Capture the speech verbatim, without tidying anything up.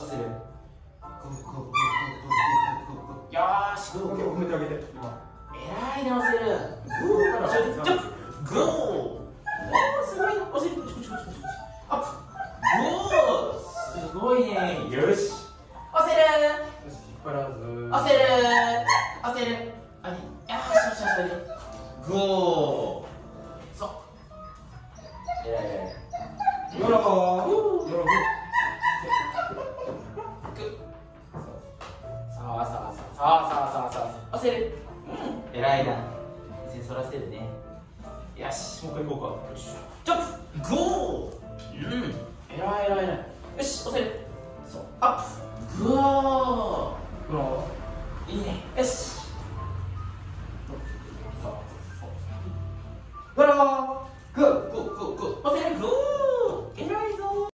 させる。よーし、グー。OK、褒めてあげて。えらいで押せる。グーから、ジャンプ。グー。おー、すごい。押せる。アップ。グー。すごいね。よし。押せる。押せる。押せる。あれ。ああ、しました。グー。そう。ええ。よろこー。よろこー。そうそうそうそう、押せる。うん、えらいな。先そらせるね。よし、もう一回行こうか。ジャンプ、ゴー。うん、えらいえらいえらい。よし、押せる。そう、アップ、ゴー。ゴー。いいね。よし。